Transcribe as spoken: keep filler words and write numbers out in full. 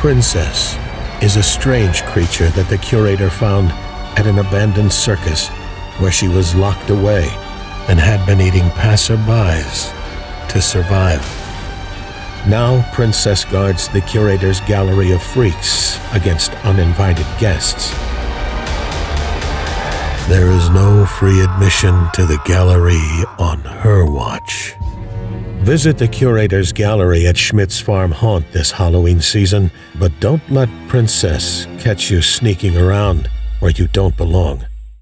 Princess is a strange creature that the Curator found at an abandoned circus where she was locked away and had been eating passerbys to survive. Now, Princess guards the Curator's gallery of freaks against uninvited guests. There is no free admission to the gallery on her watch. Visit the Curator's gallery at Schmitts Farm Haunt this Halloween season, but don't let Princess catch you sneaking around where you don't belong.